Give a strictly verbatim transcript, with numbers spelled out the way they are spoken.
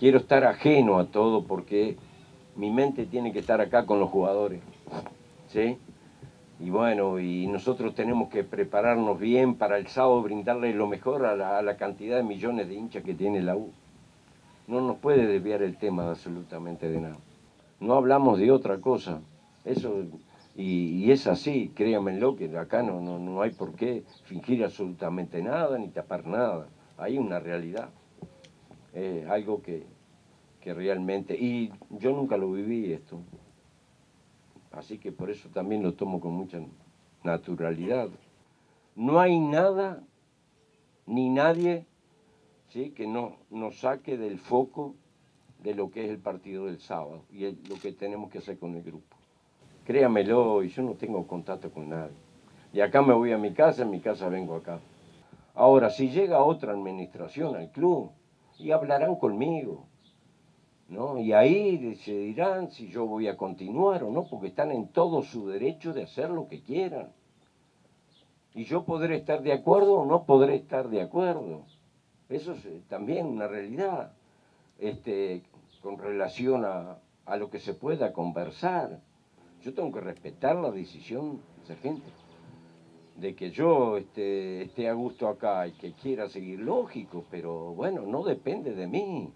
quiero estar ajeno a todo porque mi mente tiene que estar acá con los jugadores, ¿sí? Y bueno, y nosotros tenemos que prepararnos bien para el sábado, brindarle lo mejor a la, a la cantidad de millones de hinchas que tiene la U. No nos puede desviar el tema absolutamente de nada. No hablamos de otra cosa. Eso, y, y es así, créanmelo, que acá no, no, no hay por qué fingir absolutamente nada ni tapar nada. Hay una realidad. Eh, algo que, que realmente... Y yo nunca lo viví esto. Así que por eso también lo tomo con mucha naturalidad. No hay nada, ni nadie, ¿sí?, que no, nos saque del foco de lo que es el partido del sábado y el, lo que tenemos que hacer con el grupo. Créamelo, yo no tengo contacto con nadie. De acá me voy a mi casa, en mi casa vengo acá. Ahora, si llega otra administración al club, y hablarán conmigo, ¿no? Y ahí decidirán si yo voy a continuar o no, porque están en todo su derecho de hacer lo que quieran. Y yo podré estar de acuerdo o no podré estar de acuerdo. Eso es también una realidad, este, con relación a, a lo que se pueda conversar. Yo tengo que respetar la decisión, sargento, de que yo este, esté a gusto acá y que quiera seguir, lógico, pero bueno, no depende de mí.